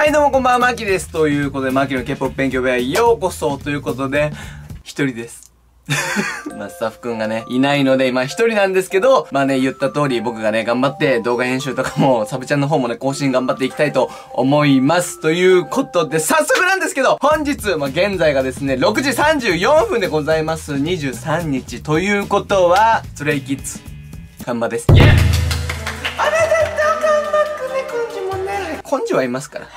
はい、どうもこんばんは、マキです。ということで、マキの K-POP 勉強部屋へようこそということで、一人です。まあ、スタッフくんがね、いないので、今一人なんですけど、まあね、言った通り僕がね、頑張って動画編集とかも、サブチャンの方もね、更新頑張っていきたいと思います。ということで、早速なんですけど、本日、まあ現在がですね、6時34分でございます。23日。ということは、ツレイキッズ、カンマです。イェイ！あらだった、カンマくんね、根性もね。根性はいますから。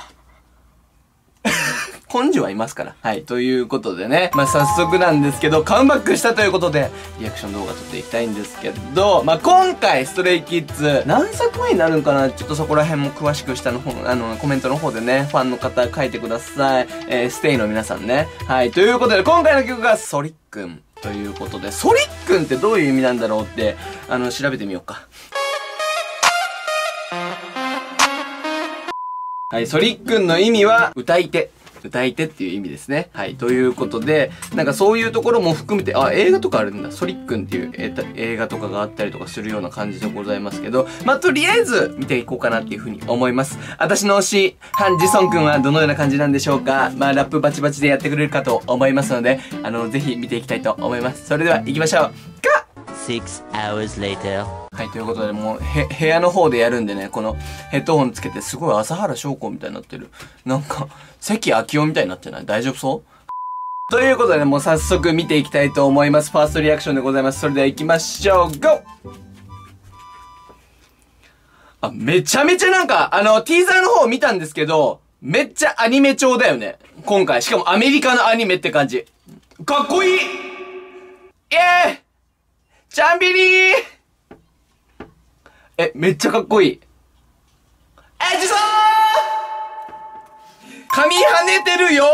根性はいますから。はい。ということでね。まあ、早速なんですけど、カムバックしたということで、リアクション動画撮っていきたいんですけど、まあ、今回、ストレイキッズ、何作目になるんかな？ちょっとそこら辺も詳しく下の方、コメントの方でね、ファンの方書いてください。ステイの皆さんね。はい。ということで、今回の曲が、ソリックンということで、ソリックンってどういう意味なんだろうって、調べてみようか。はい。ソリックンの意味は、歌い手。歌い手っていう意味ですね。はい。ということで、なんかそういうところも含めて、あ、映画とかあるんだ。ソリックンっていう映画とかがあったりとかするような感じでございますけど、まあ、とりあえず見ていこうかなっていうふうに思います。私の推し、ハン・ジソン君はどのような感じなんでしょうか。まあ、ラップバチバチでやってくれるかと思いますので、ぜひ見ていきたいと思います。それでは行きましょう。か！ 6 hours later.はい、ということで、もう、部屋の方でやるんでね、このヘッドホンつけて、すごい朝原翔子みたいになってる。なんか、関昭夫みたいになってない？大丈夫そう？ということでね、もう早速見ていきたいと思います。ファーストリアクションでございます。それでは行きましょう。GO！ あ、めちゃめちゃなんか、ティーザーの方見たんですけど、めっちゃアニメ調だよね。今回。しかもアメリカのアニメって感じ。かっこいい！イェーイ！チャンビリー！え、めっちゃかっこいい。え、ジソー！髪跳ねてるよ！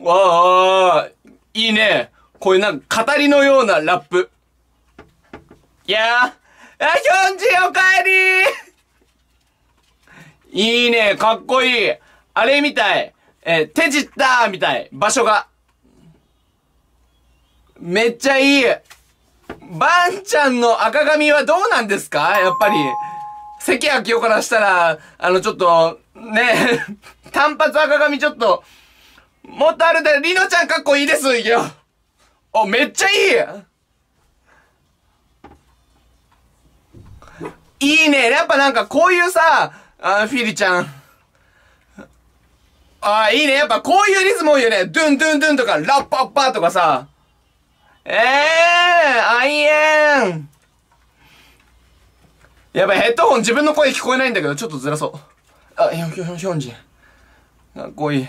わー、いいね。こういうなんか語りのようなラップ。いやー、あ、ヒョンジおかえりー！いいね、かっこいい。あれみたい。手じったーみたい。場所が。めっちゃいい。バンちゃんの赤髪はどうなんですか？やっぱり、関明夫からしたら、ちょっと、ねえ、単発赤髪ちょっと、もっとあるで、りのちゃんかっこいいです、いや。お、めっちゃいい！いいね、やっぱなんかこういうさ、フィリちゃん。あ、いいね、やっぱこういうリズム多いよね。ドゥンドゥンドゥンとか、ラッパッパーとかさ。アイエンやばい、ヘッドホン自分の声聞こえないんだけど、ちょっとずらそう。あ、ヒョンジン。かっこいい。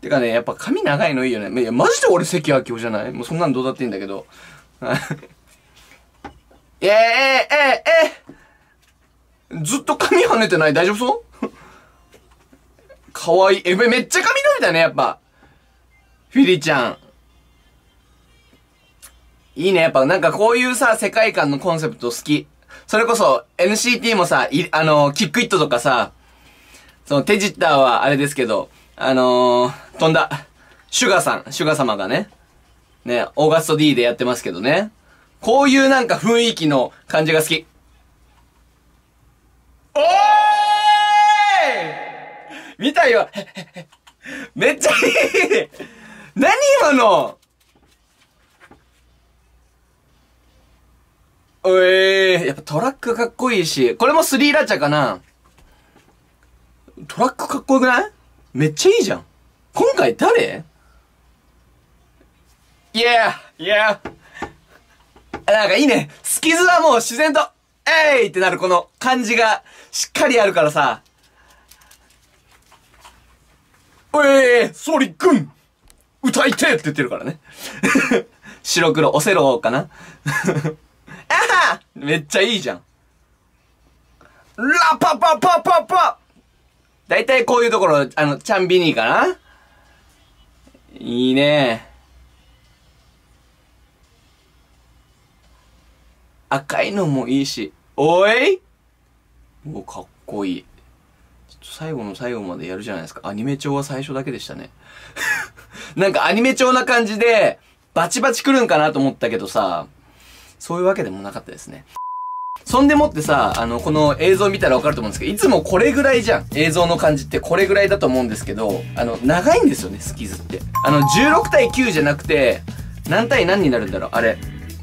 てかね、やっぱ髪長いのいいよね。いや、マジで俺関明夫じゃない？もうそんなんどうだっていいんだけど。ずっと髪跳ねてない？大丈夫そう？かわいい。え、めっちゃ髪伸びたね、やっぱ。フィリちゃん。いいね。やっぱなんかこういうさ、世界観のコンセプト好き。それこそ NCT もさ、キックイットとかさ、そのテジッターはあれですけど、飛んだ、シュガ様がね、オーガスト D でやってますけどね。こういうなんか雰囲気の感じが好き。おーい！見たよめっちゃいい何今のやっぱトラックかっこいいし、これもスリーラチャかな？トラックかっこよくない？めっちゃいいじゃん。今回誰？いや。なんかいいね。スキズはもう自然と、えいってなるこの感じがしっかりあるからさ。ソリくん！歌いてって言ってるからね。白黒、オセロかなあめっちゃいいじゃん。ラパパパパパだいたいこういうところ、チャンビニーかないいね。赤いのもいいし。おいお、かっこいい。ちょっと最後の最後までやるじゃないですか。アニメ調は最初だけでしたね。なんかアニメ調な感じで、バチバチ来るんかなと思ったけどさ、そういうわけでもなかったですね。そんでもってさ、この映像見たらわかると思うんですけど、いつもこれぐらいじゃん。映像の感じってこれぐらいだと思うんですけど、長いんですよね、スキズって。16対9じゃなくて、何対何になるんだろう、あれ。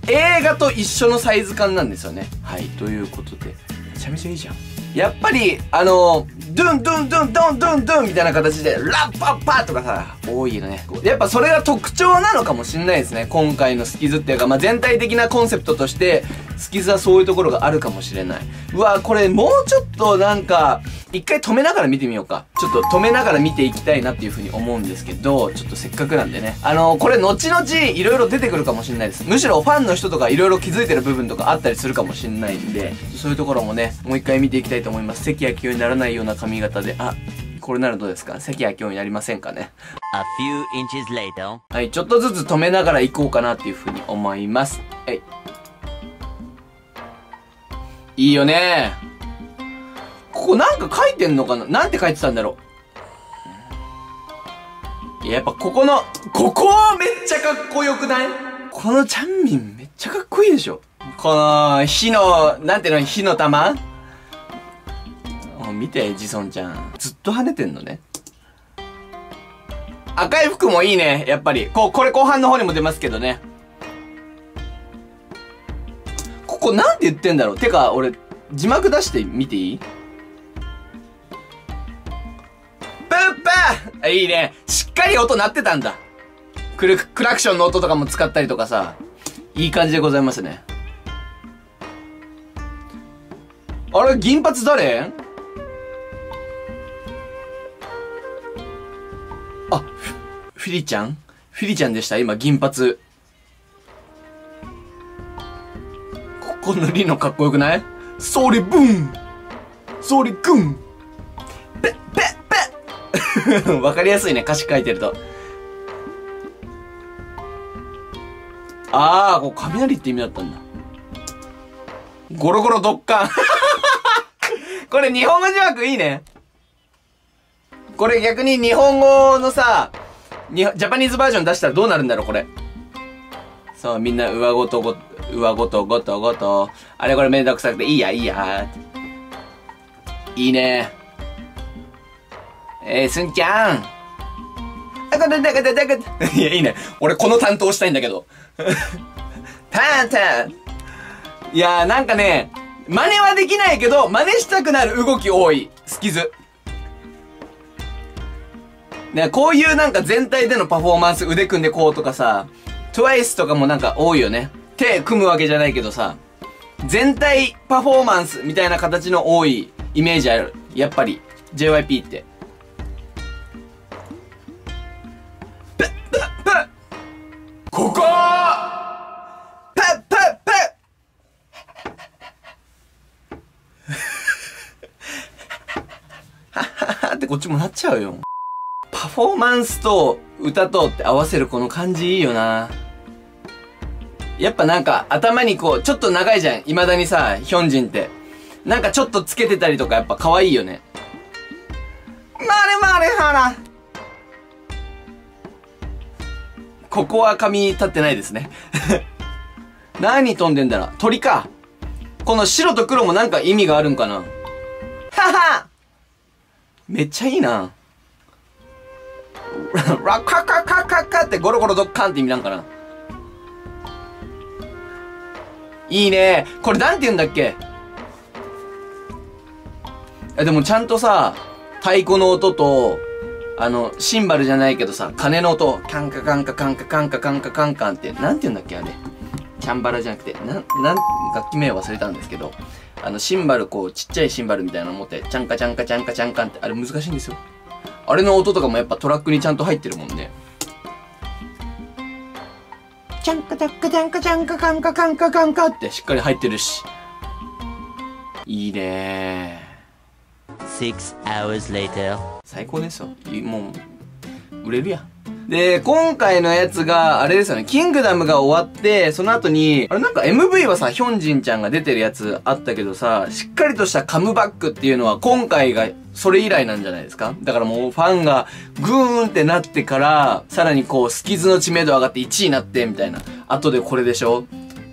映画と一緒のサイズ感なんですよね。はい、ということで。めちゃめちゃいいじゃん。やっぱり、ドゥンドゥンドゥンドゥンドゥンドゥンみたいな形で、ラッパッパーとかさ、多いよね。やっぱそれが特徴なのかもしれないですね。今回のスキズっていうか、まあ、全体的なコンセプトとして、スキズはそういうところがあるかもしれない。うわ、これもうちょっとなんか、一回止めながら見てみようか。ちょっと止めながら見ていきたいなっていうふうに思うんですけど、ちょっとせっかくなんでね。これ後々いろいろ出てくるかもしれないです。むしろファンの人とかいろいろ気づいてる部分とかあったりするかもしれないんで、そういうところもね、もう一回見ていきたいと思います。関明夫にならないような髪型で、あ、これならどうですか？関明夫になりませんかね。A few inches later. はい、ちょっとずつ止めながら行こうかなっていうふうに思います。はい。いいよね。ここなんか書いてんのかな？なんて書いてたんだろう。いや、やっぱここの、ここめっちゃかっこよくない？このチャンミンめっちゃかっこいいでしょ。この、火の、なんていうの、火の玉？見て、ジソンちゃん。ずっと跳ねてんのね。赤い服もいいね、やっぱり。これ後半の方にも出ますけどね。ここなんて言ってんだろう。てか、俺、字幕出してみていい？ブッバー！いいね。しっかり音鳴ってたんだ。クラクションの音とかも使ったりとかさ。いい感じでございますね。あれ、銀髪誰？あ、フィリちゃんでした。今、銀髪。ここのリのかっこよくない？ソーリブーン！ソーリグン！ペッペッペッ！わかりやすいね、歌詞書いてると。あー、こう、雷って意味だったんだ。ゴロゴロドッカンこれ、日本語字幕いいね。これ逆に日本語のさ、ジャパニーズバージョン出したらどうなるんだろう、これ。そう、みんな、うわごとごと。あれこれめんどくさくて、いいや。いいね。すんちゃん。いや、いいね。俺この担当したいんだけど。タン。いやー、なんかね、真似はできないけど、真似したくなる動き多い。スキズ。ね、こういうなんか全体でのパフォーマンス、腕組んでこうとかさ、TWICE とかもなんか多いよね。手組むわけじゃないけどさ、全体パフォーマンスみたいな形の多いイメージある。やっぱり、JYP って。ここってこっちもなっちゃうよ。パフォーマンスと歌とって合わせるこの感じいいよな。やっぱなんか頭にこう、ちょっと長いじゃん。未だにさ、ヒョンジンって。なんかちょっとつけてたりとかやっぱ可愛いよね。まれまれはら。ここは髪立ってないですね。何飛んでんだろう。鳥か。この白と黒もなんか意味があるんかな。はは！めっちゃいいな。ラカカカカカってゴロゴロドッカンって意味なんかな。いいね。これなんて言うんだっけ？でもちゃんとさ、太鼓の音と、シンバルじゃないけどさ、鐘の音、カンカカンカカンカカンカカンカカンカンって、なんて言うんだっけあれ。チャンバラじゃなくて、楽器名忘れたんですけど、シンバルこう、ちっちゃいシンバルみたいなの持って、チャンカチャンカチャンカチャンカンって、あれ難しいんですよ。あれの音とかもやっぱトラックにちゃんと入ってるもんね。チャンカチャンカチャンカチャンカカンカカンカカンカってしっかり入ってるし。いいねー。6 hours later。最高ですよ。もう、売れるや。で、今回のやつが、あれですよね、キングダムが終わって、その後に、あれなんか MV はさ、ヒョンジンちゃんが出てるやつあったけどさ、しっかりとしたカムバックっていうのは今回が、それ以来なんじゃないですか？だからもうファンがグーンってなってから、さらにこうスキズの知名度上がって1位になってみたいな。後でこれでしょ？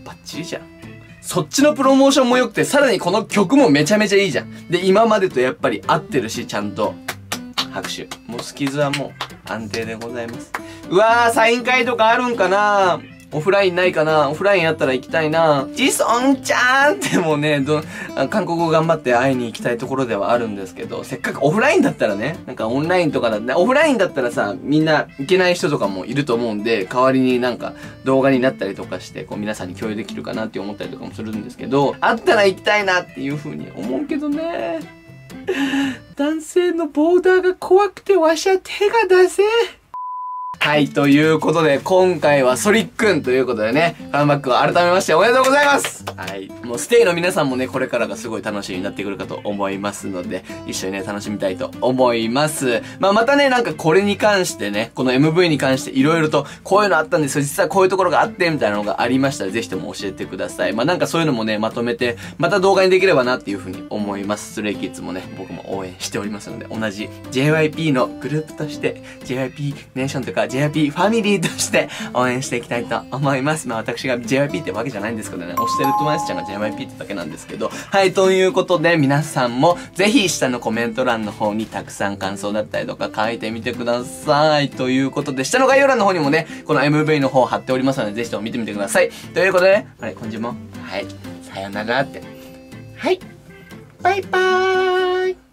バッチリじゃん。そっちのプロモーションも良くて、さらにこの曲もめちゃめちゃいいじゃん。で、今までとやっぱり合ってるし、ちゃんと。拍手。もうスキズはもう安定でございます。うわー、サイン会とかあるんかなー。オフラインないかな？オフラインやったら行きたいな。ジソンちゃんってもうね、韓国語頑張って会いに行きたいところではあるんですけど、せっかくオフラインだったらね、なんかオンラインとかだって、オフラインだったらさ、みんな行けない人とかもいると思うんで、代わりになんか動画になったりとかして、こう皆さんに共有できるかなって思ったりとかもするんですけど、会ったら行きたいなっていう風に思うけどね。男性のボーダーが怖くてわしは手が出せ。はい、ということで、今回はソリックンということでね、カムバックを改めましておめでとうございます。はい。もうステイの皆さんもね、これからがすごい楽しみになってくるかと思いますので、一緒にね、楽しみたいと思います。まあ、またね、なんかこれに関してね、この MV に関して色々と、こういうのあったんですよ、実はこういうところがあって、みたいなのがありましたら、ぜひとも教えてください。まあ、なんかそういうのもね、まとめて、また動画にできればなっていうふうに思います。ストレイキッズもね、僕も応援しておりますので、同じ JYP のグループとして、JYP ネーションとか、JYP ファミリーとして応援していきたいと思います。まあ私が JYP ってわけじゃないんですけどね、推してる友達ちゃんが JYP ってだけなんですけど。はい、ということで皆さんもぜひ下のコメント欄の方にたくさん感想だったりとか書いてみてください。ということで、下の概要欄の方にもね、この MV の方貼っておりますので、ぜひとも見てみてください。ということで、ね、あれ、今週も、はい、さよならって。はい、バイバーイ。